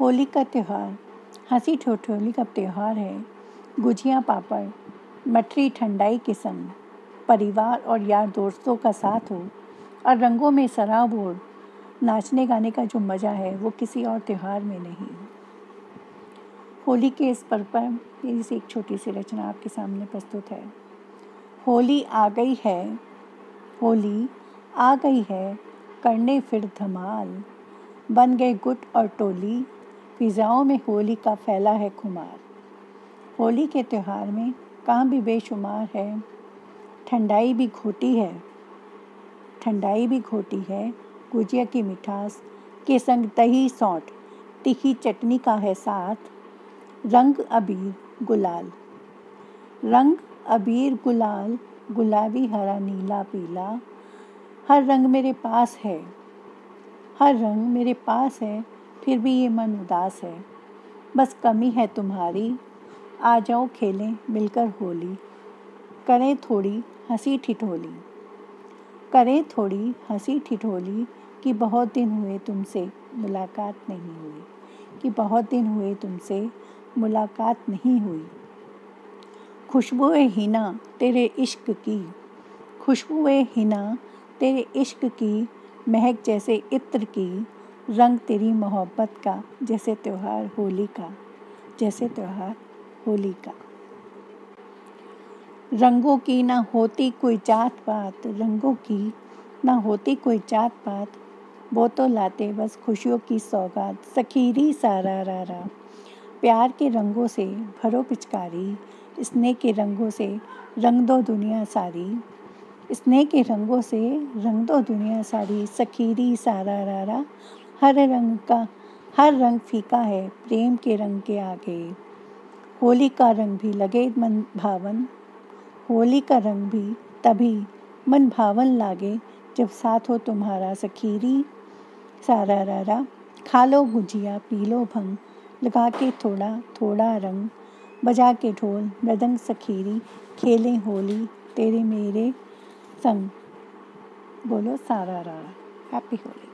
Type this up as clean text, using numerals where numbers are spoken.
होली का त्यौहार हंसी ठोठोली का त्यौहार है। गुजिया पापड़ मठरी ठंडाई के संग परिवार और यार दोस्तों का साथ हो और रंगों में सराब हो। नाचने गाने का जो मज़ा है वो किसी और त्यौहार में नहीं। होली के इस पर्व पर मेरी से एक छोटी सी रचना आपके सामने प्रस्तुत है। होली आ गई है, होली आ गई है, करने फिर धमाल, बन गए गुट और टोली, फिजाओं में होली का फैला है खुमार। होली के त्यौहार में काम भी बेशुमार है, ठंडाई भी घोटी है, ठंडाई भी घोटी है, गुजिया की मिठास के संग दही सौंठ, तीखी चटनी का है साथ, रंग अबीर गुलाल, रंग अबीर गुलाल, गुलाबी हरा नीला पीला, हर रंग मेरे पास है, हर रंग मेरे पास है, फिर भी ये मन उदास है, बस कमी है तुम्हारी, आ जाओ खेलें मिलकर होली, करें थोड़ी हंसी ठिठोली, करें थोड़ी हंसी ठिठोली, कि बहुत दिन हुए तुमसे मुलाकात नहीं हुई, कि बहुत दिन हुए तुमसे मुलाकात नहीं हुई। खुशबुए हिना तेरे इश्क की, खुशबुए हिना तेरे इश्क की, महक जैसे इत्र की, रंग तेरी मोहब्बत का, जैसे त्यौहार होली का, जैसे त्यौहार होली का। रंगों की ना होती कोई जात पात, रंगों की ना होती कोई जात पात, वो तो लाते बस खुशियों की सौगात, सखीरी सारा रारा, प्यार के रंगों से भरो पिचकारी, स्नेह के रंगों से रंग दो दुनिया सारी, स्नेह के रंगों से रंग दो दुनिया सारी, सखीरी सारा रारा, हर रंग का हर रंग फीका है, प्रेम के रंग के आगे, होली का रंग भी लगे मन भावन, होली का रंग भी तभी मन भावन लागे, जब साथ हो तुम्हारा, सखीरी सारा रारा, खा लो गुजिया पी लो भंग, लगा के थोड़ा थोड़ा रंग, बजा के ढोल मृदंग सखीरी, खेलें होली तेरे मेरे संग, बोलो सारा रारा। हैप्पी होली।